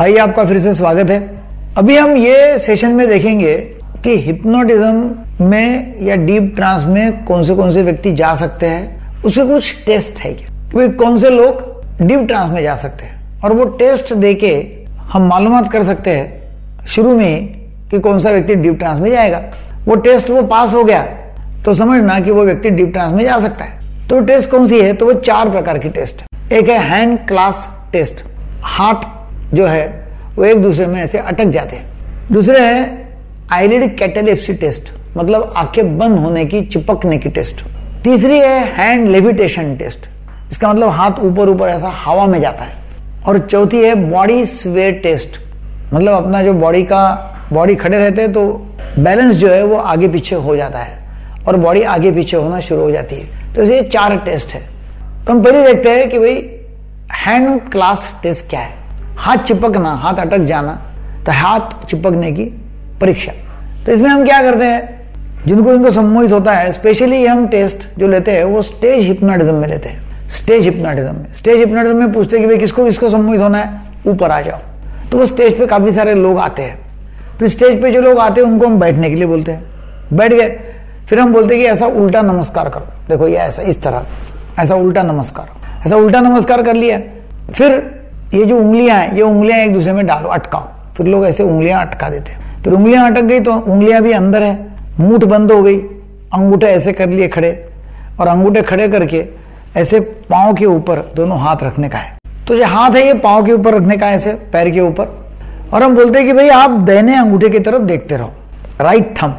आइए आपका फिर से स्वागत है। अभी हम ये सेशन में देखेंगे कि हिप्नोटिज्म में या डीप ट्रांस में कौन से व्यक्ति जा सकते हैं, उसके कुछ टेस्ट है क्या, कौन से लोग डीप ट्रांस में जा सकते हैं और वो टेस्ट देके हम मालूमात कर सकते हैं शुरू में कि कौन सा व्यक्ति डीप ट्रांस में जाएगा। वो टेस्ट वो पास हो गया तो समझना कि वो व्यक्ति डीप ट्रांस में जा सकता है। तो टेस्ट कौन सी है, तो वो चार प्रकार की टेस्ट है। एक है हैंड क्लास टेस्ट, हाथ जो है वो एक दूसरे में ऐसे अटक जाते हैं। दूसरे है आईलिड कैटेलेप्सी टेस्ट, मतलब आंखें बंद होने की, चिपकने की टेस्ट। तीसरी है हैंड लेविटेशन टेस्ट, इसका मतलब हाथ ऊपर ऊपर ऐसा हवा में जाता है। और चौथी है बॉडी स्वे टेस्ट, मतलब अपना जो बॉडी खड़े रहते हैं तो बैलेंस जो है वो आगे पीछे हो जाता है और बॉडी आगे पीछे होना शुरू हो जाती है। तो ये चार टेस्ट है। तो हम पहले देखते हैं कि भाई हैंड क्लास टेस्ट क्या है। हाथ चिपकना, हाथ अटक जाना, तो हाथ चिपकने की परीक्षा। तो इसमें हम क्या करते हैं, जिनको सम्मोहित होता है, स्पेशली हम टेस्ट जो लेते हैं वो स्टेज हिप्नोटिज्म में लेते हैं। स्टेज हिप्नोटिज्म में पूछते हैं कि भाई किसको किसको सम्मोहित होना है, ऊपर आ जाओ। तो वो स्टेज पे काफी सारे लोग आते हैं। फिर स्टेज पे जो लोग आते हैं उनको हम बैठने के लिए बोलते हैं, बैठ गए। फिर हम बोलते हैं कि ऐसा उल्टा नमस्कार करो, देखो ये ऐसा, इस तरह ऐसा उल्टा नमस्कार, ऐसा उल्टा नमस्कार कर लिया। फिर ये जो उंगलियां हैं, ये उंगलियां एक दूसरे में डालो, अटकाओ। फिर लोग ऐसे उंगलियां अटका देते हैं। फिर उंगलियां अटक गई तो उंगलियां भी अंदर है, मुट्ठ बंद हो गई, अंगूठे ऐसे कर लिए खड़े, और अंगूठे खड़े करके ऐसे पाँव के ऊपर दोनों हाथ रखने का है। तो जो हाथ है ये पाँव के ऊपर रखने का है, ऐसे पैर के ऊपर। और हम बोलते हैं कि भाई आप दाहिने अंगूठे की तरफ देखते रहो, राइट थम,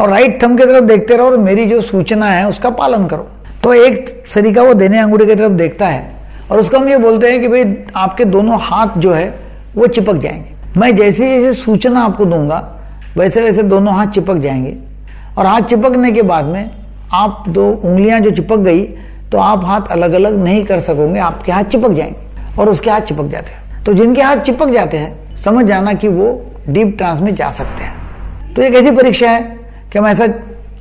और राइट थम की तरफ देखते रहो और मेरी जो सूचना है उसका पालन करो। तो एक तरीका वो दाहिने अंगूठे की तरफ देखता है और उसको हम ये बोलते हैं कि भाई आपके दोनों हाथ जो है वो चिपक जाएंगे। मैं जैसे जैसे सूचना आपको दूंगा वैसे वैसे दोनों हाथ चिपक जाएंगे। और हाथ चिपकने के बाद में आप दो उंगलियां जो चिपक गई तो आप हाथ अलग अलग नहीं कर सकोगे, आपके हाथ चिपक जाएंगे। और उसके हाथ चिपक जाते हैं, तो जिनके हाथ चिपक जाते हैं समझ जाना कि वो डीप ट्रांस में जा सकते हैं। तो ये कैसी परीक्षा है कि हम ऐसा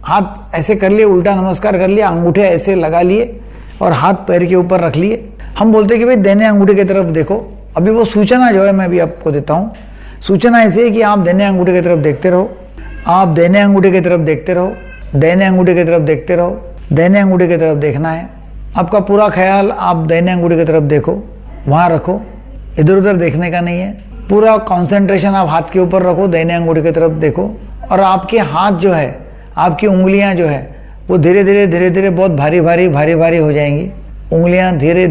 हाथ ऐसे कर लिए, उल्टा नमस्कार कर लिया, अंगूठे ऐसे लगा लिए और हाथ पैर के ऊपर रख लिए। हम बोलते हैं कि भाई दाहिने अंगूठे की तरफ देखो। अभी वो सूचना जो है मैं अभी आपको देता हूँ। सूचना ऐसी है कि आप दाहिने अंगूठे की तरफ देखते रहो, आप दाहिने अंगूठे की तरफ देखते रहो, दाहिने अंगूठे की तरफ देखते रहो, दाहिने अंगूठे की तरफ देखना है। आपका पूरा ख्याल आप दाहिने अंगूठे की तरफ देखो, वहाँ रखो, इधर उधर देखने का नहीं है। पूरा कॉन्सेंट्रेशन आप हाथ के ऊपर रखो, दाहिने अंगूठे की तरफ देखो। और आपके हाथ जो है, आपकी उंगलियाँ जो है वो धीरे धीरे धीरे धीरे बहुत भारी भारी हो जाएंगी। उंगलियां धीरे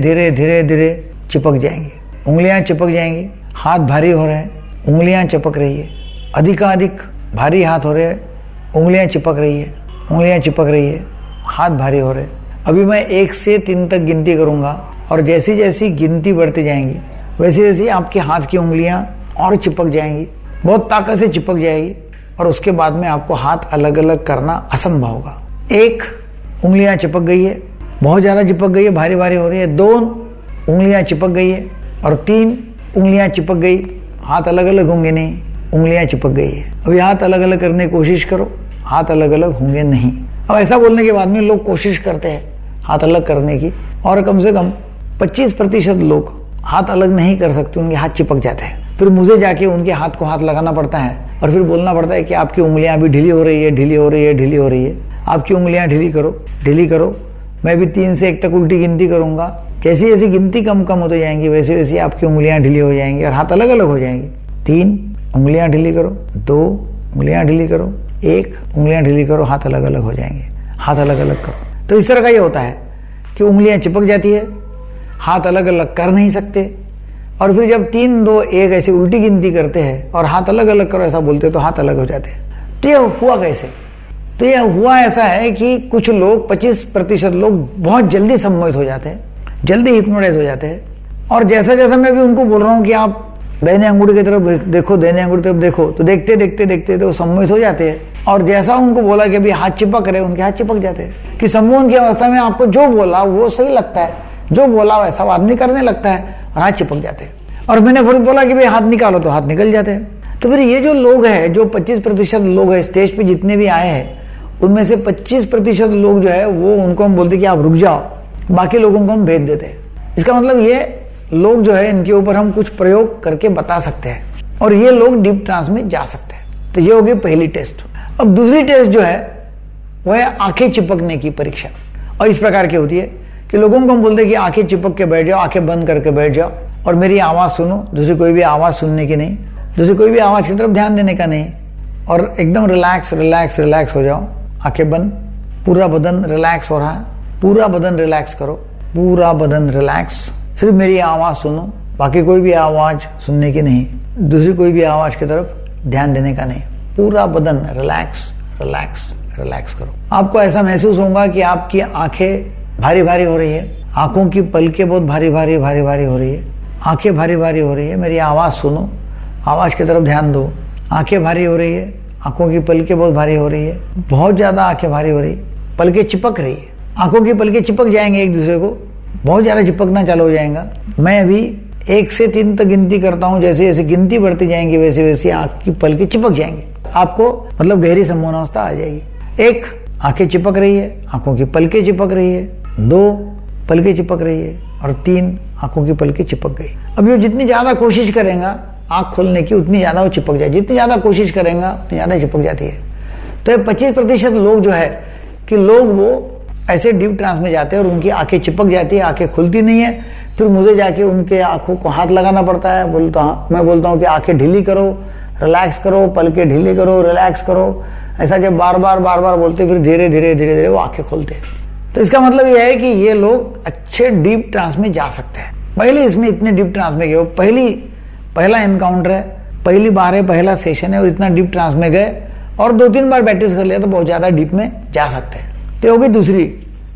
धीरे चिपक जाएंगी, उंगलियां चिपक जाएंगी। हाथ भारी हो रहे हैं, उंगलियां चिपक रही है, अधिकाधिक भारी हाथ हो रहे हैं, उंगलियां चिपक रही है, उंगलियां चिपक रही है, हाथ भारी हो रहे हैं। अभी मैं 1 से 3 तक गिनती करूंगा और जैसी जैसी गिनती बढ़ती जाएंगी वैसे वैसे आपके हाथ की उंगलियां और चिपक जाएंगी, बहुत ताकत से चिपक जाएगी। और उसके बाद में आपको हाथ अलग अलग करना असंभव होगा। 1 उंगलियां चिपक गई है, बहुत ज़्यादा चिपक गई है, भारी भारी हो रही है। 2 उंगलियां चिपक गई है और 3 उंगलियां चिपक गई, हाथ अलग अलग होंगे नहीं, उंगलियां चिपक गई है। अभी हाथ अलग अलग करने की कोशिश करो, हाथ अलग अलग होंगे नहीं। अब ऐसा बोलने के बाद में लोग कोशिश करते हैं हाथ अलग करने की, और कम से कम 25% लोग हाथ अलग नहीं कर सकते, उनके हाथ चिपक जाते हैं। फिर मुझे जाके उनके हाथ को हाथ लगाना पड़ता है और फिर बोलना पड़ता है कि आपकी उंगलियाँ अभी ढीली हो रही है, ढीली हो रही है, ढीली हो रही है, आपकी उंगलियाँ ढीली करो, ढीली करो। मैं भी 3 से 1 तक उल्टी गिनती करूंगा। जैसी जैसी गिनती कम कम होती जाएंगी वैसे वैसे आपकी उंगलियां ढीली हो जाएंगी और हाथ अलग अलग हो जाएंगे। 3 उंगलियां ढीली करो, 2 उंगलियां ढीली करो, 1 उंगलियां ढीली करो, हाथ अलग अलग हो जाएंगे, हाथ अलग अलग करो। तो इस तरह का ये होता है कि उंगलियां चिपक जाती है, हाथ अलग अलग कर नहीं सकते। और फिर जब 3, 2, 1 ऐसी उल्टी गिनती करते हैं और हाथ अलग अलग करो ऐसा बोलते तो हाथ अलग हो जाते हैं। तो यह हुआ कैसे, तो यह हुआ ऐसा है कि कुछ लोग 25% लोग बहुत जल्दी सम्मोहित हो जाते हैं, जल्दी हिप्नोटाइज हो जाते हैं। और जैसा जैसा मैं भी उनको बोल रहा हूँ कि आप दाहिने अंगूठे की तरफ देखो, दाहिने अंगूठे की तरफ देखो, तो देखते देखते देखते तो सम्मोहित हो जाते हैं। और जैसा उनको बोला कि अभी हाथ चिपक रहे, उनके हाथ चिपक जाते हैं। कि सम्मोहन की अवस्था में आपको जो बोला वो सही लगता है, जो बोला वैसा वो आदमी करने लगता है और हाथ चिपक जाते हैं। और मैंने फिर बोला कि भाई हाथ निकालो तो हाथ निकल जाते हैं। तो फिर ये जो लोग हैं, जो 25% लोग हैं स्टेज पर जितने भी आए हैं, उनमें से 25% लोग जो है वो उनको हम बोलते कि आप रुक जाओ, बाकी लोगों को हम भेज देते हैं। इसका मतलब ये लोग जो है इनके ऊपर हम कुछ प्रयोग करके बता सकते हैं और ये लोग डीप ट्रांस में जा सकते हैं। तो ये होगी पहली टेस्ट। अब दूसरी टेस्ट जो है वह है आंखें चिपकने की परीक्षा। और इस प्रकार की होती है कि लोगों को हम बोलते हैं कि आंखें चिपक के बैठ जाओ, आंखें बंद करके बैठ जाओ और मेरी आवाज़ सुनो, दूसरी कोई भी आवाज़ सुनने की नहीं, दूसरी कोई भी आवाज़ की तरफ ध्यान देने का नहीं और एकदम रिलैक्स रिलैक्स रिलैक्स हो जाओ, आंखें बंद, पूरा बदन रिलैक्स हो रहा है, पूरा बदन रिलैक्स करो, पूरा बदन रिलैक्स, सिर्फ मेरी आवाज़ सुनो, बाकी कोई भी आवाज़ सुनने की नहीं, दूसरी कोई भी आवाज़ की तरफ ध्यान देने का नहीं, पूरा बदन रिलैक्स रिलैक्स रिलैक्स करो। आपको ऐसा महसूस होगा कि आपकी आंखें भारी भारी हो रही है, आंखों की पलकें बहुत भारी भारी भारी भारी हो रही है, आंखें भारी भारी हो रही है, मेरी आवाज़ सुनो, आवाज़ की तरफ ध्यान दो, आंखें भारी हो रही है, आंखों की पलकें बहुत भारी हो रही है, बहुत ज़्यादा आंखें भारी हो रही है, पलकें चिपक रही है, आंखों की पलकें चिपक जाएंगे एक दूसरे को, बहुत ज़्यादा चिपकना चालू हो जाएगा। मैं अभी 1 से 3 तक गिनती करता हूँ, जैसे जैसे गिनती बढ़ती जाएंगी वैसे वैसे आंख की पलकें चिपक जाएंगी, आपको मतलब गहरी सम्मोहनावस्था आ जाएगी। 1, आंखें चिपक रही है, आंखों की पलकें चिपक रही है, 2, पलकें चिपक रही है और 3, आंखों की पलकें चिपक गई। अब ये जितनी ज़्यादा कोशिश करेगा आँख खोलने की उतनी ज़्यादा वो चिपक जाए, जितनी ज़्यादा कोशिश करेगा उतनी ज़्यादा चिपक जाती है। तो ये 25% लोग जो है कि लोग वो ऐसे डीप ट्रांस में जाते हैं और उनकी आंखें चिपक जाती है, आंखें खुलती नहीं है, फिर मुझे जाके उनके आंखों को हाथ लगाना पड़ता है। मैं बोलता हूँ कि आंखें ढीली करो, रिलैक्स करो, पलके ढीली करो, रिलैक्स करो, ऐसा जब बार बार बोलते फिर धीरे धीरे धीरे धीरे वो आंखें खुलते हैं। तो इसका मतलब यह है कि ये लोग अच्छे डीप ट्रांस में जा सकते हैं। पहले इसमें इतने डीप ट्रांस में गए, पहला एनकाउंटर है, पहली बार है, पहला सेशन है और इतना डीप ट्रांस में गए और 2-3 बार प्रैक्टिस कर लिया तो बहुत ज़्यादा डीप में जा सकते हैं। तो होगी दूसरी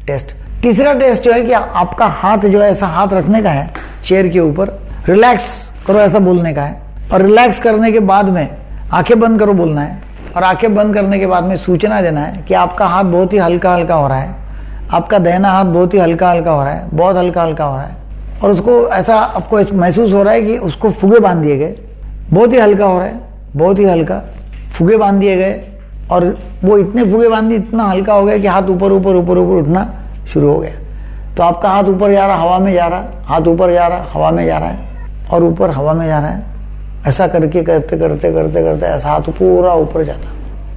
टेस्ट। तीसरा टेस्ट जो है कि आपका हाथ जो है ऐसा हाथ रखने का है चेयर के ऊपर, रिलैक्स करो ऐसा बोलने का है और रिलैक्स करने के बाद में आंखें बंद करो बोलना है और आंखें बंद करने के बाद में सूचना देना है कि आपका हाथ बहुत ही हल्का हल्का हो रहा है, आपका दाहिना हाथ बहुत ही हल्का हल्का हो रहा है, बहुत हल्का हल्का हो रहा है और उसको ऐसा आपको महसूस हो रहा है कि उसको फुगे बांध दिए गए, बहुत ही हल्का हो रहा है, बहुत ही हल्का, फुगे बांध दिए गए और वो इतने फुगे बांधी इतना हल्का हो गया कि हाथ ऊपर ऊपर ऊपर ऊपर उठना शुरू हो गया। तो आपका हाथ ऊपर जा रहा, हवा में जा रहा, हाथ ऊपर जा रहा, हवा में जा रहा है और ऊपर हवा में जा रहा है, ऐसा करके करते ऐसा हाथ पूरा ऊपर जाता।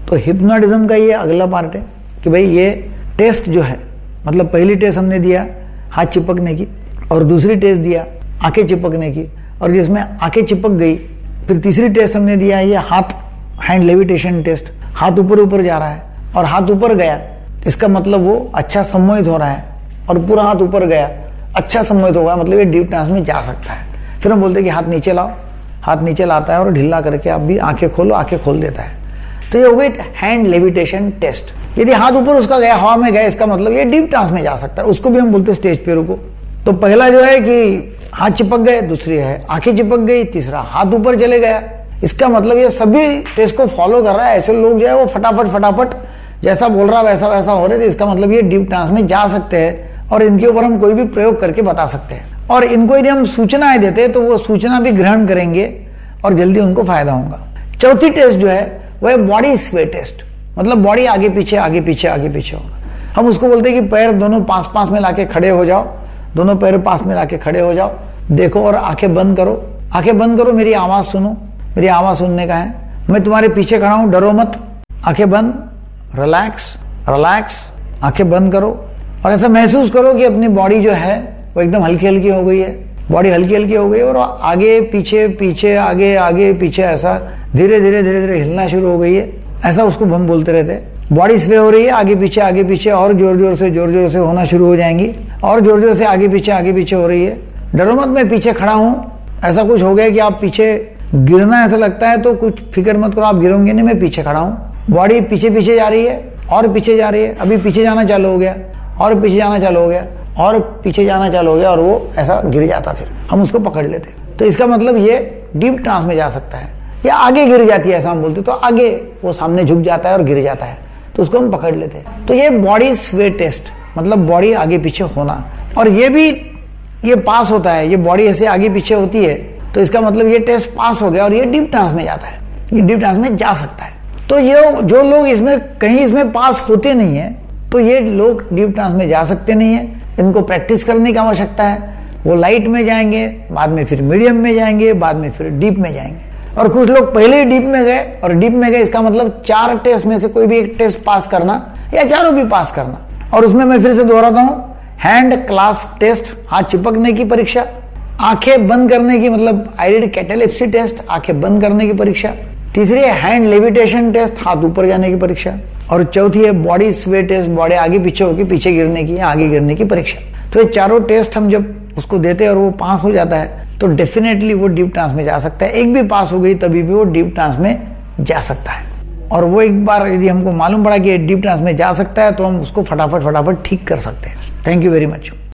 तो हिप्नोटिज्म का ये अगला पार्ट है कि भाई ये टेस्ट जो है, मतलब पहली टेस्ट हमने दिया हाथ चिपकने की और दूसरी टेस्ट दिया आंखें चिपकने की और जिसमें आंखें चिपक गई, फिर तीसरी टेस्ट हमने दिया ये हाथ हैंड लेविटेशन टेस्ट, हाथ ऊपर ऊपर जा रहा है और हाथ ऊपर गया, इसका मतलब वो अच्छा सम्मोहित हो रहा है और पूरा हाथ ऊपर गया, अच्छा सम्मोहित हो गया, मतलब ये डीप ट्रांस में जा सकता है। फिर हम बोलते हैं कि हाथ नीचे लाओ, हाथ नीचे लाता है और ढीला करके आप भी आंखें खोलो, आंखें खोल देता है। तो ये हो गई हैंड लेविटेशन टेस्ट। यदि हाथ ऊपर उसका गया, हवा में गया, इसका मतलब ये डीप ट्रांस में जा सकता है, उसको भी हम बोलते हैं स्टेज पे रुको। तो पहला जो है कि हाथ चिपक गए, दूसरी है आंखें चिपक गई, तीसरा हाथ ऊपर चले गया, इसका मतलब ये सभी टेस्ट को फॉलो कर रहा है। ऐसे लोग जो है वो फटाफट जैसा बोल रहा है वैसा हो रहा है, तो इसका मतलब ये डीप ट्रांस में जा सकते हैं और इनके ऊपर हम कोई भी प्रयोग करके बता सकते हैं और इनको यदि हम सूचनाएं देते हैं तो वो सूचना भी ग्रहण करेंगे और जल्दी उनको फायदा होगा। चौथी टेस्ट जो है वह बॉडी स्वे टेस्ट, मतलब बॉडी आगे पीछे होगा। हम उसको बोलते हैं कि पैर दोनों पास में लाके खड़े हो जाओ, दोनों पैर पास में लाके खड़े हो जाओ, देखो और आंखें बंद करो, आंखें बंद करो, मेरी आवाज़ सुनो, मेरी आवाज़ सुनने का है, मैं तुम्हारे पीछे खड़ा हूँ, डरो मत, आंखें बंद, रिलैक्स, आंखें बंद करो और ऐसा महसूस करो कि अपनी बॉडी जो है वो एकदम हल्की हो गई है, बॉडी हल्की हो गई है और आगे पीछे ऐसा धीरे धीरे हिलना शुरू हो गई है, ऐसा उसको हम बोलते रहते हैं। बॉडी स्वे हो रही है, आगे पीछे और जोर जोर से होना शुरू हो जाएंगी और जोर से आगे पीछे हो रही है। डरो मत, मैं पीछे खड़ा हूँ, ऐसा कुछ हो गया कि आप पीछे गिरना ऐसा लगता है, तो कुछ फिक्र मत करो, आप गिरोगे नहीं, मैं पीछे खड़ा हूँ। बॉडी पीछे जा रही है और पीछे जा रही है, अभी पीछे जाना चालू हो गया और पीछे जाना चालू हो गया और पीछे जाना चालू हो गया और वो ऐसा गिर जाता, फिर हम उसको पकड़ लेते। तो इसका मतलब ये डीप ट्रांस में जा सकता है या आगे गिर जाती है, ऐसा हम बोलते, तो आगे वो सामने झुक जाता है और गिर जाता है, तो उसको हम पकड़ लेते। तो ये बॉडी स्वे टेस्ट, मतलब बॉडी आगे पीछे होना और ये पास होता है, ये बॉडी ऐसे आगे पीछे होती है तो इसका मतलब ये टेस्ट पास हो गया और ये डीप ट्रांस में जाता है, ये डीप ट्रांस में जा सकता है। तो ये जो लोग इसमें पास होते नहीं है, तो ये लोग डीप ट्रांस में जा सकते नहीं है, इनको प्रैक्टिस करने की आवश्यकता है। वो लाइट में जाएंगे, बाद में फिर मीडियम में जाएंगे, बाद में फिर डीप में जाएंगे। और कुछ लोग पहले ही डीप में गए, और डीप में गए इसका मतलब चार टेस्ट में से कोई भी एक टेस्ट पास करना या चारों भी पास करना। और उसमें मैं फिर से दोहराता हूँ, हैंड क्लास्प टेस्ट, हाथ चिपकने की परीक्षा, आंखें बंद करने की मतलब आईरिड कैटालेप्सी टेस्ट, आंखें बंद करने की परीक्षा, तीसरी है हैंड लेविटेशन टेस्ट, हाथ ऊपर जाने की परीक्षा, और चौथी है बॉडी स्वे टेस्ट, बॉडी आगे पीछे होकर पीछे गिरने की या आगे गिरने की परीक्षा। तो ये चारों टेस्ट हम जब उसको देते हैं और वो पास हो जाता है तो डेफिनेटली वो डीप ट्रांस में जा सकता है। एक भी पास हो गई तभी भी वो डीप ट्रांस में जा सकता है। और वो एक बार यदि हमको मालूम पड़ा कि डीप ट्रांस में जा सकता है तो हम उसको फटाफट ठीक कर सकते हैं। Thank you very much.